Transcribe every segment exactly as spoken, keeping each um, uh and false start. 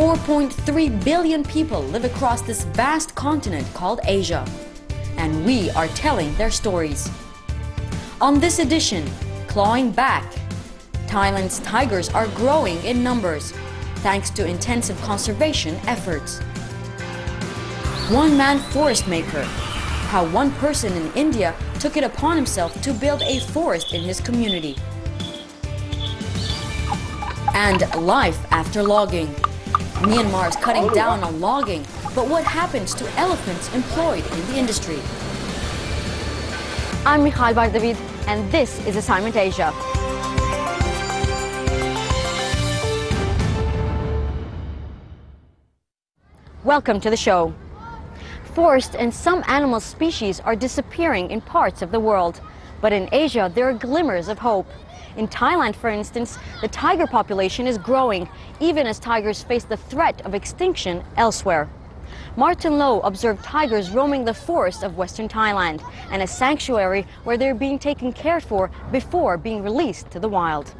four point three billion people live across this vast continent called Asia, and we are telling their stories. On this edition, clawing back, Thailand's tigers are growing in numbers thanks to intensive conservation efforts. One-man forest maker, how one person in India took it upon himself to build a forest in his community. And life after logging. Myanmar is cutting down on logging, but what happens to elephants employed in the industry? I'm Michal Bardavid, and this is Assignment Asia. Welcome to the show. Forests and some animal species are disappearing in parts of the world, but in Asia there are glimmers of hope. In Thailand, for instance, the tiger population is growing, even as tigers face the threat of extinction elsewhere. Martin Lowe observed tigers roaming the forests of western Thailand and a sanctuary where they're being taken care for before being released to the wild.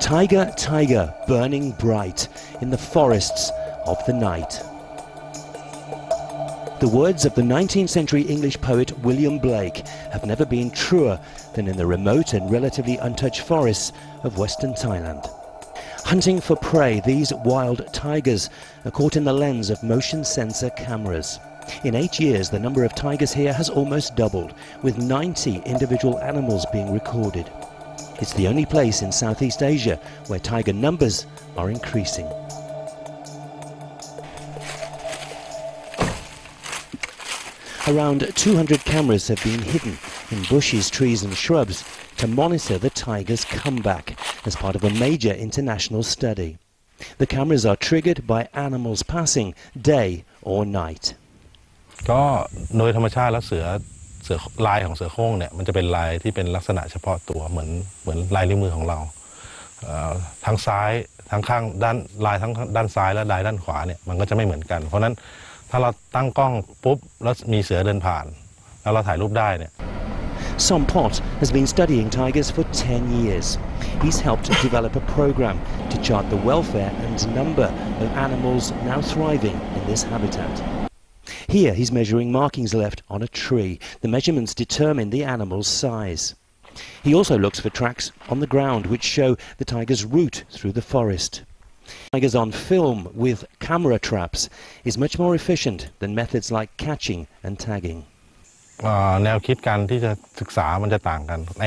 Tiger, tiger, burning bright in the forests of the night. The words of the nineteenth century English poet William Blake have never been truer than in the remote and relatively untouched forests of western Thailand. Hunting for prey, these wild tigers are caught in the lens of motion sensor cameras. In eight years, the number of tigers here has almost doubled, with ninety individual animals being recorded. It's the only place in Southeast Asia where tiger numbers are increasing. Around two hundred cameras have been hidden in bushes, trees and shrubs to monitor the tiger's comeback as part of a major international study. The cameras are triggered by animals passing day or night. ลายของเสือโคร่งเนี่ยมันจะเป็นลายที่เป็นลักษณะเฉพาะตัวเหมือนเหมือนลายนิ้วมือของเราทั้งซ้ายทั้งข้างด้านลายทั้งด้านซ้ายและลายด้านขวาเนี่ยมันก็จะไม่เหมือนกันเพราะนั้น Sompot has been studying tigers for ten years. He's helped develop a program to chart the welfare and number of animals now thriving in this habitat. Here he's measuring markings left on a tree. The measurements determine the animal's size. He also looks for tracks on the ground which show the tiger's route through the forest. Tigers on film with camera traps is much more efficient than methods like catching and tagging. แนวคิดการที่จะศึกษามันจะต่างกันใน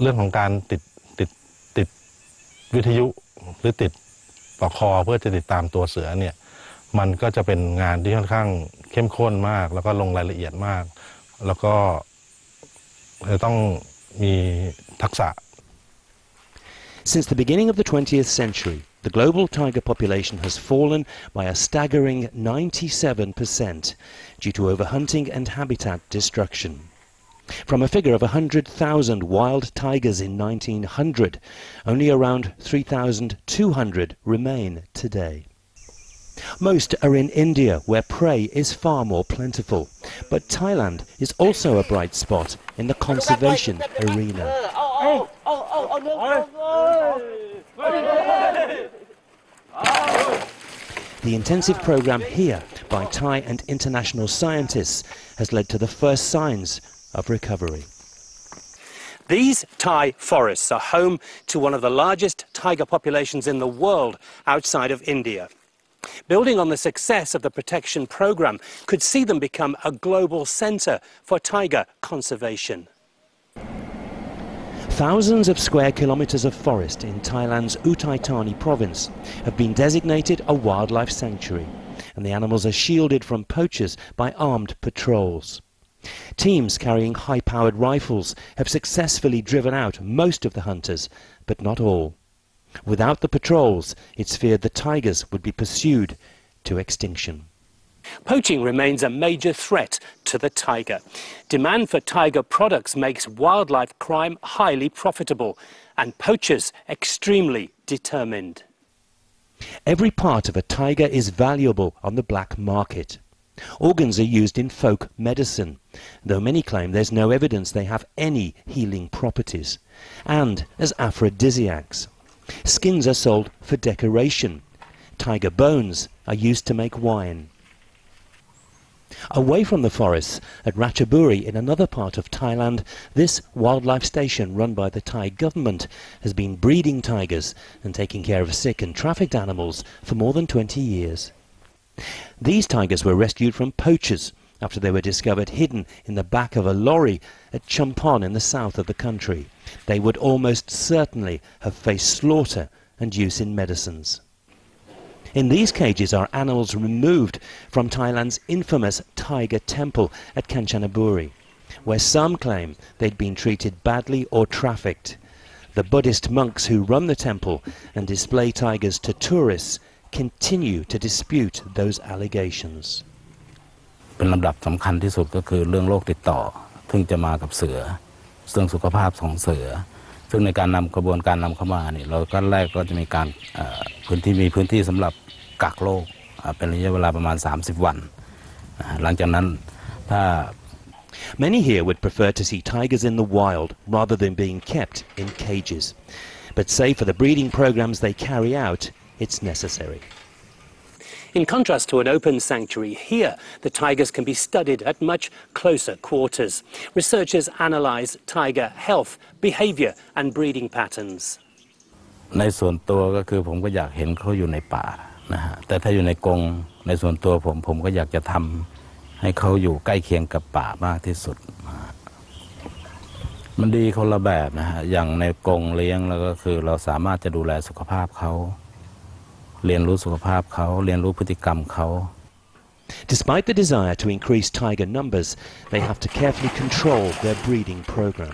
เรื่องของการติดติดติดวิทยุหรือติดปลอกคอเพื่อจะติดตามตัวเสือเนี่ยมันก็จะเป็นงานที่ค่อนข้างเข้มข้นมากแล้วก็ลงรายละเอียดมากแล้วก็จะต้องมีทักษะ Since the beginning of the twentieth century, the global tiger population has fallen by a staggering ninety-seven percent due to overhunting and habitat destruction. From a figure of one hundred thousand wild tigers in nineteen hundred, only around three thousand two hundred remain today. Most are in India, where prey is far more plentiful, but Thailand is also a bright spot in the conservation arena. Oh, oh, oh, oh, no, no, no. The intensive program here by Thai and international scientists has led to the first signs of recovery. These Thai forests are home to one of the largest tiger populations in the world outside of India. Building on the success of the protection program could see them become a global center for tiger conservation. Thousands of square kilometers of forest in Thailand's Uthai Thani province have been designated a wildlife sanctuary, and the animals are shielded from poachers by armed patrols. Teams carrying high-powered rifles have successfully driven out most of the hunters, but not all. Without the patrols, it's feared the tigers would be pursued to extinction. Poaching remains a major threat to the tiger. Demand for tiger products makes wildlife crime highly profitable and poachers extremely determined. Every part of a tiger is valuable on the black market. Organs are used in folk medicine, though many claim there's no evidence they have any healing properties, and as aphrodisiacs. Skins are sold for decoration. Tiger bones are used to make wine. Away from the forests, at Ratchaburi in another part of Thailand, this wildlife station run by the Thai government has been breeding tigers and taking care of sick and trafficked animals for more than twenty years. These tigers were rescued from poachers after they were discovered hidden in the back of a lorry at Chumphon in the south of the country. They would almost certainly have faced slaughter and use in medicines. In these cages are animals removed from Thailand's infamous tiger temple at Kanchanaburi, where some claim they'd been treated badly or trafficked. The Buddhist monks who run the temple and display tigers to tourists continue to dispute those allegations. Many here would prefer to see tigers in the wild rather than being kept in cages. But save for the breeding programs they carry out, it's necessary. In contrast to an open sanctuary here, the tigers can be studied at much closer quarters. Researchers analyse tiger health, behaviour and breeding patterns. Despite the desire to increase tiger numbers, they have to carefully control their breeding program.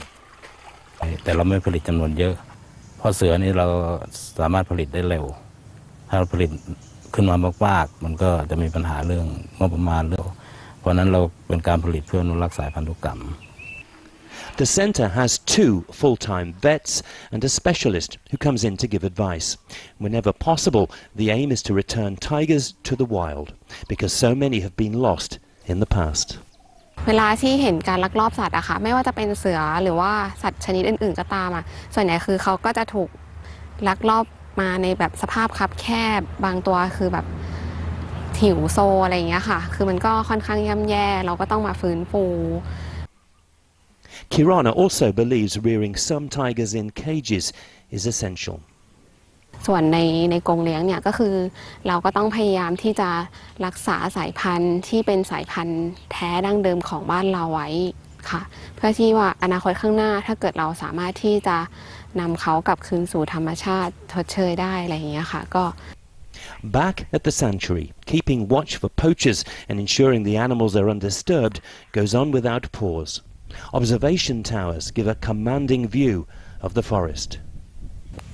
The centre has two full-time vets and a specialist who comes in to give advice. Whenever possible, the aim is to return tigers to the wild, because so many have been lost in the past. Kirana also believes rearing some tigers in cages is essential. Back at the sanctuary, keeping watch for poachers and ensuring the animals are undisturbed goes on without pause. Observation towers give a commanding view of the forest.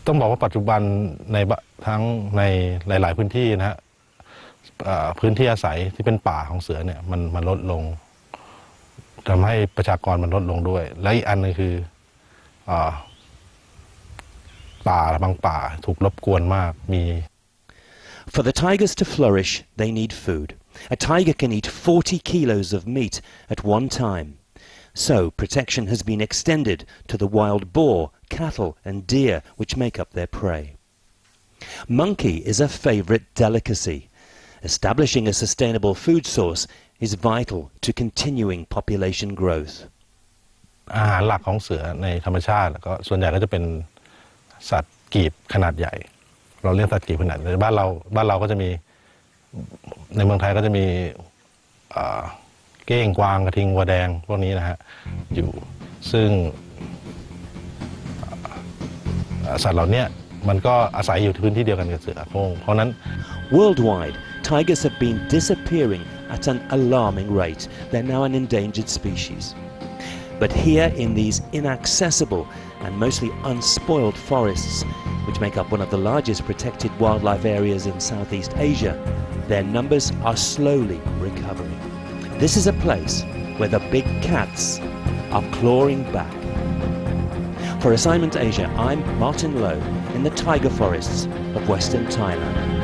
For the tigers to flourish, they need food. A tiger can eat forty kilos of meat at one time. So, protection has been extended to the wild boar, cattle and deer, which make up their prey. Monkey is a favourite delicacy. Establishing a sustainable food source is vital to continuing population growth. Worldwide, tigers have been disappearing at an alarming rate. They're now an endangered species. But here in these inaccessible and mostly unspoiled forests, which make up one of the largest protected wildlife areas in Southeast Asia, their numbers are slowly recovering. This is a place where the big cats are clawing back. For Assignment Asia, I'm Martin Lowe in the tiger forests of Western Thailand.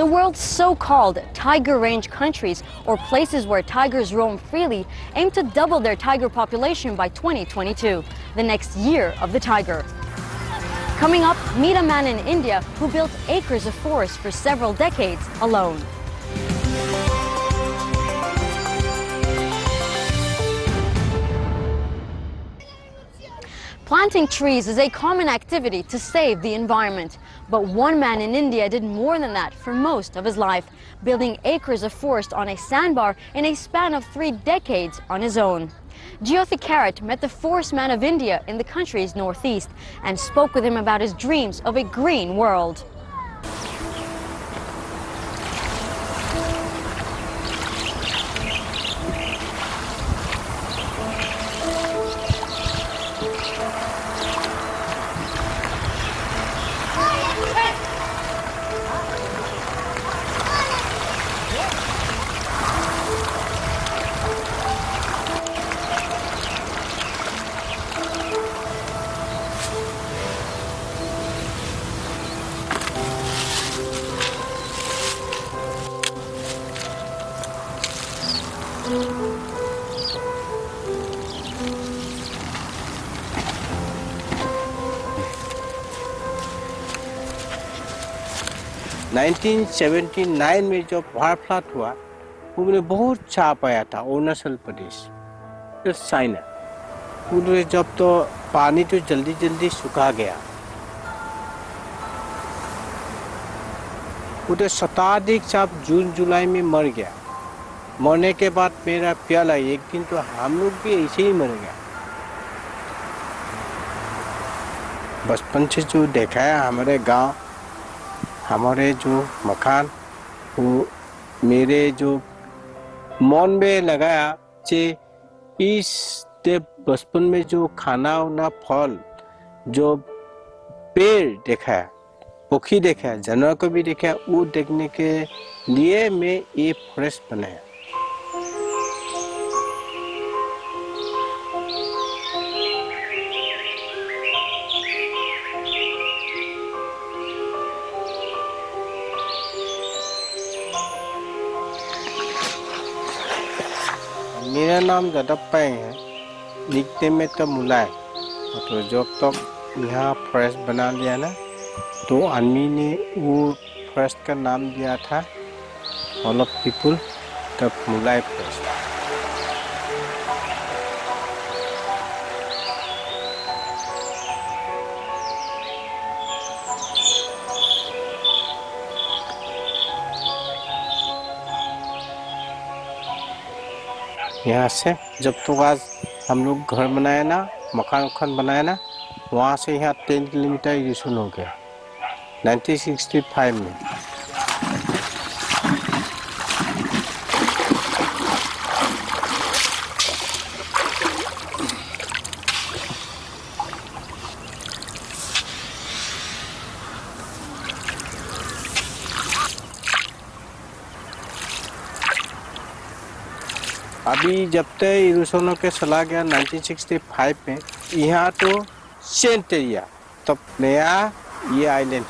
The world's so-called tiger range countries, or places where tigers roam freely, aim to double their tiger population by twenty twenty-two, the next year of the tiger. Coming up, meet a man in India who built acres of forest for several decades alone. Planting trees is a common activity to save the environment. But one man in India did more than that for most of his life, building acres of forest on a sandbar in a span of three decades on his own. Jyothi Karat met the forest man of India in the country's northeast and spoke with him about his dreams of a green world. nineteen seventy-नाइन में जब पहाड़ flat हुआ, उन्होंने बहुत छाप आया था अरुणाचल प्रदेश, फिर चाइना। उन्होंने जब तो पानी तो जल्दी-जल्दी सूखा गया। उधर शताधिक सांप जून-जुलाई में मर गया। मरने के बाद मेरा प्याला एक दिन तो हम लोग भी ऐसे ही मर गया। बचपन से जो देखा है हमारे गांव, हमारे जो मकान, वो मेरे जो मन में लगाया जे इस ते बचपन में जो खाना उना फल, जो पेड़ देखा, पक्षी देखा, जानवर को भी देखा, वो देखने के लिए मैं ये फॉरेस्ट बनाया। मेरा नाम जदप्पा है, लिखते में तो मुला है, तो जब तक यहाँ फॉरेस्ट बना लिया ना, तो आदमी ने वो फॉरेस्ट का नाम दिया था, ऑल ऑफ पीपल, तब मुलाई यहाँ से जब तो आज हम लोग घर बनाया ना, मकान उखान बनाया ना, वहाँ से यहाँ टेन किलोमीटर रिजन हो गया नाइनटीन सिक्सटी फाइव में। अभी जब तक यूरोपियनों के चला गया नाइनटीन सिक्सटी फाइव में, यहाँ तो सेंट एरिया, तब नया ये आइलैंड।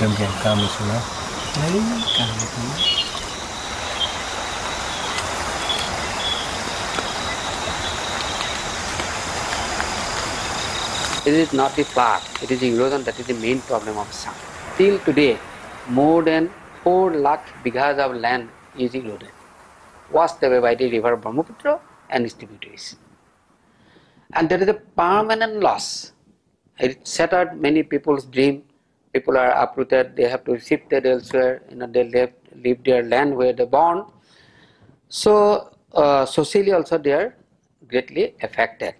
तुम क्या काम सुना? नहीं काम सुना। It is not the flood, it is erosion that is the main problem of Assam. Till today, more than four lakh bighas of land is eroded, washed away by the river Brahmaputra and its tributaries. And there is a permanent loss. It shattered many people's dream. People are uprooted, they have to shift their elsewhere, you know, they left, leave their land where they born. So, uh, socially also they are greatly affected.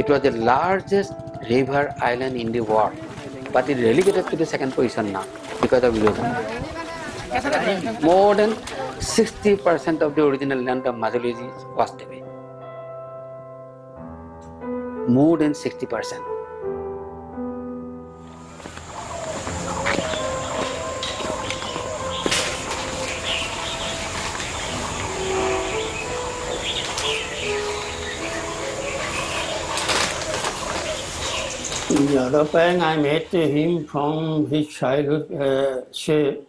It was the largest river island in the world, but it relegated to the second position now because of erosion. More than sixty percent of the original land of Mahalizhi is washed away. More than sixty percent. Pang, I met him from his childhood uh, shape,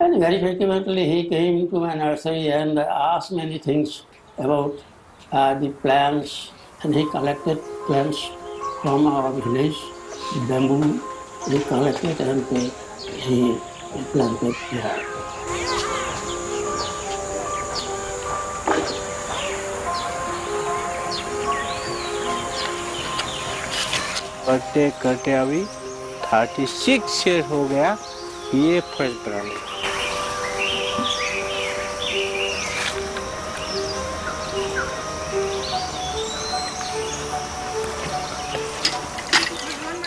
and very frequently he came to my nursery and asked many things about uh, the plants, and he collected plants from our village, bamboo, he collected and he planted there. करते करते अभी thirty-six years हो गया ये first प्राणी।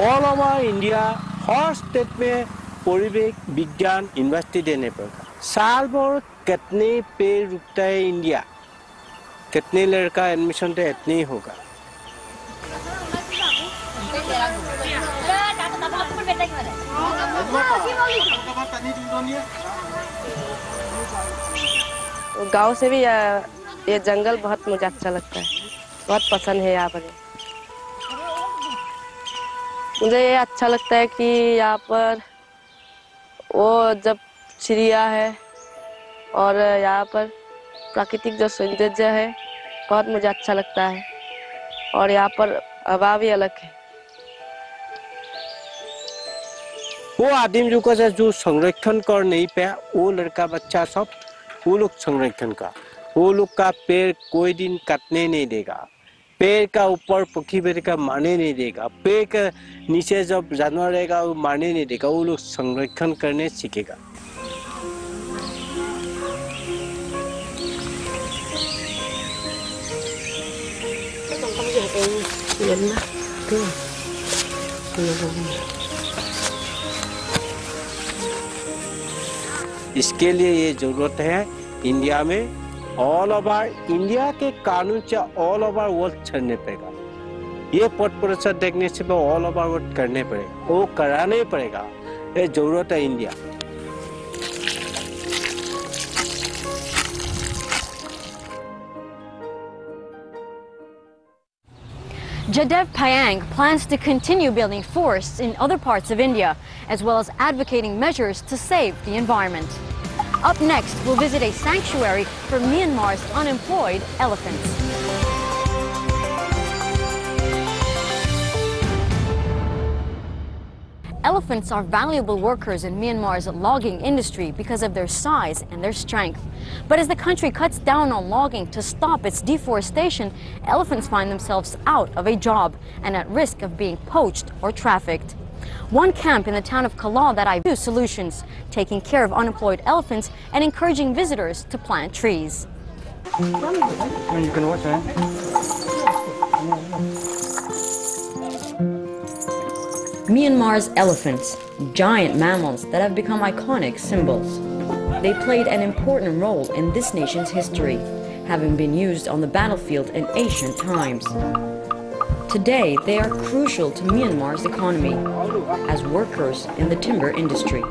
All over India, all state में परिवेश विज्ञान यूनिवर्सिटी देने पड़ता। साल भर कितने पेड़ रुकता है इंडिया? कितने लड़का एडमिशन तो इतने होगा? गांव से भी ये जंगल बहुत मुझे अच्छा लगता है, बहुत पसंद है यहाँ पर। मुझे ये अच्छा लगता है कि यहाँ पर वो जब चिड़िया है और यहाँ पर प्राकृतिक जो सौंदर्य है बहुत मुझे अच्छा लगता है और यहाँ पर हवा भी अलग है। वो आदिम युग से जो संरक्षण कर नहीं पाया वो लड़का बच्चा सब वो लोग संरक्षण का वो लोग का पेड़ कोई दिन काटने नहीं देगा, पेड़ का ऊपर पक्षी पेड़ का मारने नहीं देगा, पेड़ का नीचे जब जानवर रहेगा वो मारने नहीं देगा, वो लोग संरक्षण करने सीखेगा। इसके लिए ये जरूरत है इंडिया में ऑल ओवर इंडिया के कानून से ऑल ओवर वर्ल्ड चलने पड़ेगा, ये पट परिषद देखने से ऑल ओवर वर्ल्ड करने पड़ेगा, वो कराना ही पड़ेगा, ये जरूरत है India. Jadev Payang plans to continue building forests in other parts of India, as well as advocating measures to save the environment. Up next, we'll visit a sanctuary for Myanmar's unemployed elephants. Elephants are valuable workers in Myanmar's logging industry because of their size and their strength. But as the country cuts down on logging to stop its deforestation, elephants find themselves out of a job and at risk of being poached or trafficked. One camp in the town of Kalaw that I view solutions, taking care of unemployed elephants and encouraging visitors to plant trees. You can watch, eh? Myanmar's elephants, giant mammals that have become iconic symbols. They played an important role in this nation's history, having been used on the battlefield in ancient times. Today, they are crucial to Myanmar's economy as workers in the timber industry.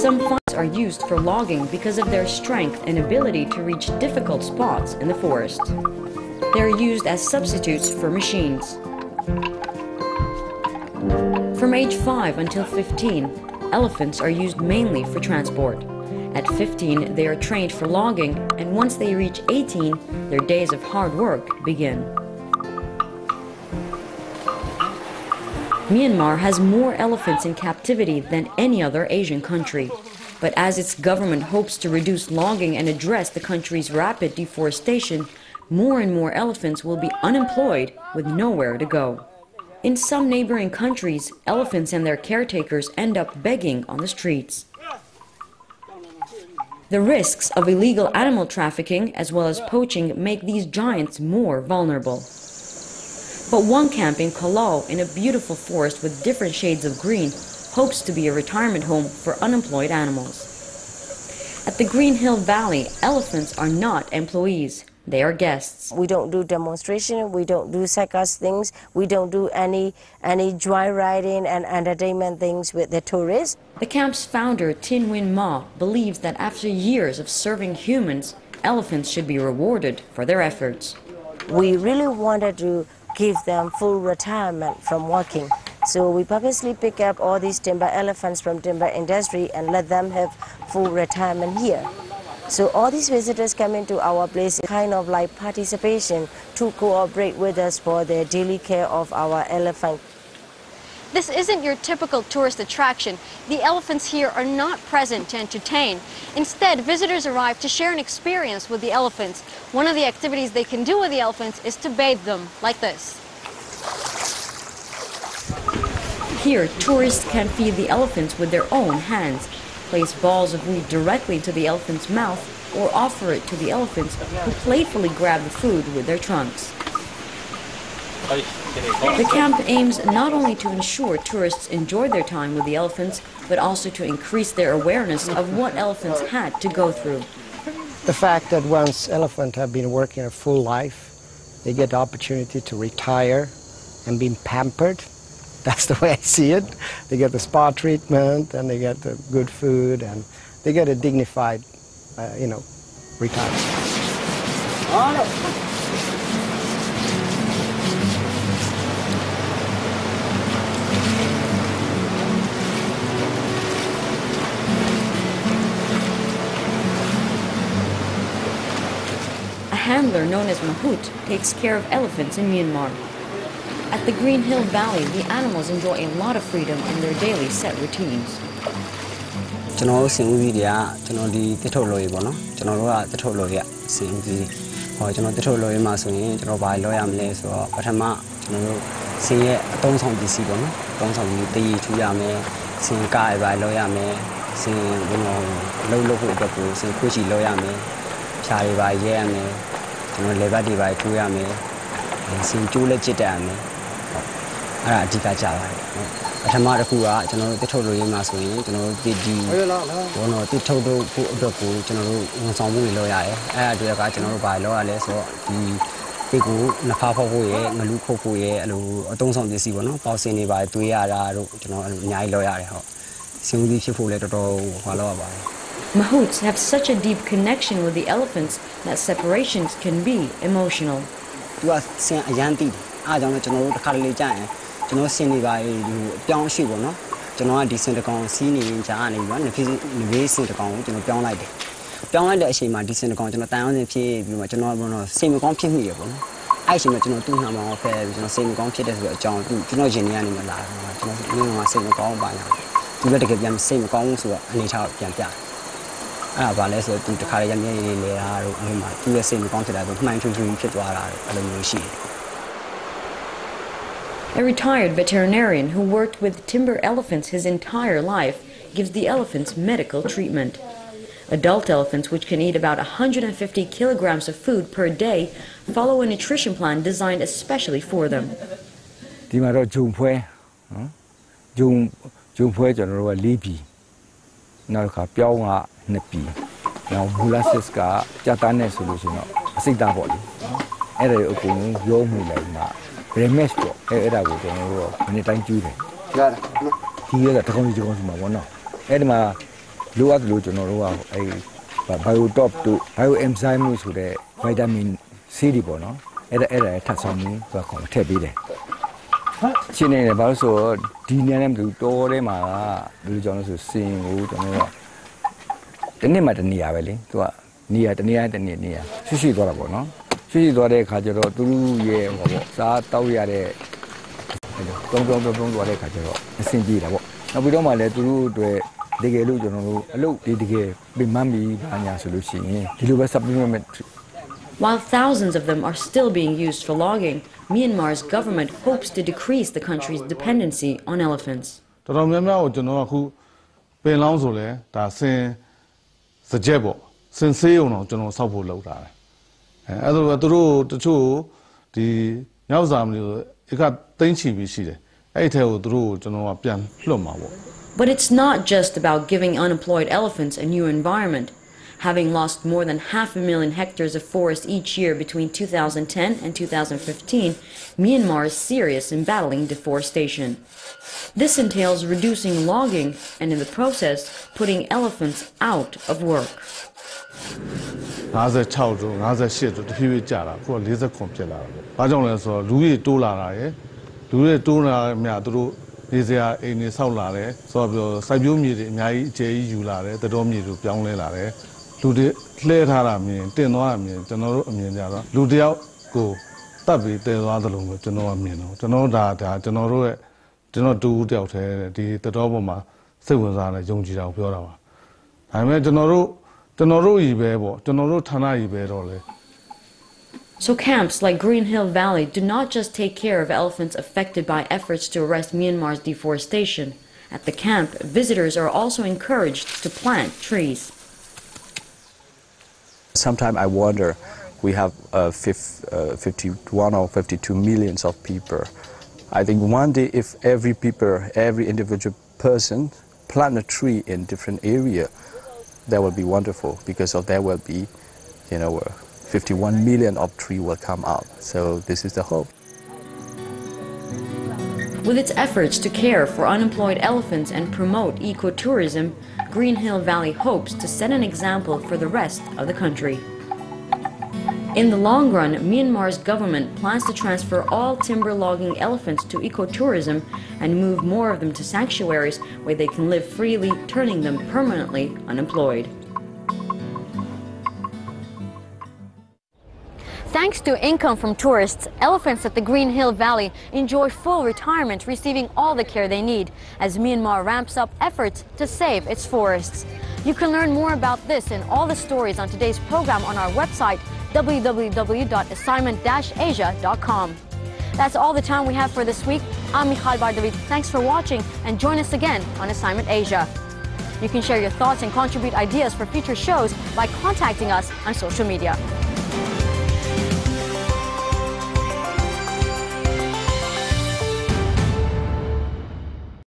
Some roads are used for logging because of their strength and ability to reach difficult spots in the forest. They are used as substitutes for machines. From age five until fifteen, elephants are used mainly for transport. At fifteen, they are trained for logging, and once they reach eighteen, their days of hard work begin. Myanmar has more elephants in captivity than any other Asian country. But as its government hopes to reduce logging and address the country's rapid deforestation, more and more elephants will be unemployed with nowhere to go. In some neighboring countries, elephants and their caretakers end up begging on the streets. The risks of illegal animal trafficking as well as poaching make these giants more vulnerable. But one camp in Kalaw, in a beautiful forest with different shades of green, hopes to be a retirement home for unemployed animals. At the Green Hill Valley, elephants are not employees. They are guests. We don't do demonstration, we don't do circus things, we don't do any, any joyriding and entertainment things with the tourists. The camp's founder, Tin Win Ma, believes that after years of serving humans, elephants should be rewarded for their efforts. We really wanted to give them full retirement from working. So we purposely pick up all these timber elephants from timber industry and let them have full retirement here. So all these visitors come into our place, kind of like participation, to cooperate with us for their daily care of our elephant. This isn't your typical tourist attraction. The elephants here are not present to entertain. Instead, visitors arrive to share an experience with the elephants. One of the activities they can do with the elephants is to bathe them, like this. Here, tourists can feed the elephants with their own hands. Place balls of weed directly to the elephant's mouth or offer it to the elephants, who playfully grab the food with their trunks. The camp aims not only to ensure tourists enjoy their time with the elephants, but also to increase their awareness of what elephants had to go through. The fact that once elephants have been working a full life, they get the opportunity to retire and be pampered. That's the way I see it. They get the spa treatment, and they get the good food, and they get a dignified, uh, you know, retirement. A handler known as Mahout takes care of elephants in Myanmar. At the Green Hill Valley, the animals enjoy a lot of freedom in their daily set routines. Mahouts have such a deep connection with the elephants that separations can be emotional. A retired veterinarian who worked with timber elephants his entire life gives the elephants medical treatment. Adult elephants, which can eat about one hundred fifty kilograms of food per day, follow a nutrition plan designed especially for them. Luak lujono luak ay bayu top tu bayu enzyme tu sudah vitamin C di bono. Era era tasami bahagian tepi deh. Cina ni baru so di ni ni tu tor le malah lujono tu singu tu ni. Tni macam ni apa le tu ni ada ni ada ni ni ya. Susi tu lah bono. Susi tu ada kajar tu ye bono. Saat tahu ya le. Tong tong tong tong tu ada kajar. Sinji lah bono. Nabi Roma le tu tu. Dikeh lu jono lu di dikeh bimambi banyak solusi ni. Di luar supplementary. While thousands of them are still being used for logging, Myanmar's government hopes to decrease the country's dependency on elephants. Dalam Myanmar jono aku pelang sole dah sen sejebo sen seyono jono sabu lau dah. Aduh aduh tu tu di nyawzam ni ikat tenci bisi le. Aiteu aduh jono apian lama wo. But it's not just about giving unemployed elephants a new environment. Having lost more than half a million hectares of forest each year between two thousand ten and two thousand fifteen, Myanmar is serious in battling deforestation. This entails reducing logging and, in the process, putting elephants out of work. So camps like Green Hill Valley do not just take care of elephants affected by efforts to arrest Myanmar's deforestation. At the camp, visitors are also encouraged to plant trees. Sometimes I wonder, we have uh, fifty, uh, fifty-one or fifty-two millions of people. I think one day if every people, every individual person plant a tree in different area, that will be wonderful because of there will be, you know, uh, fifty-one million of trees will come out, so this is the hope. With its efforts to care for unemployed elephants and promote ecotourism, Green Hill Valley hopes to set an example for the rest of the country. In the long run, Myanmar's government plans to transfer all timber logging elephants to ecotourism and move more of them to sanctuaries where they can live freely, turning them permanently unemployed. Thanks to income from tourists, elephants at the Green Hill Valley enjoy full retirement, receiving all the care they need as Myanmar ramps up efforts to save its forests. You can learn more about this and all the stories on today's program on our website, w w w dot assignment dash asia dot com. That's all the time we have for this week. I'm Michal Bardavid. Thanks for watching and join us again on Assignment Asia. You can share your thoughts and contribute ideas for future shows by contacting us on social media.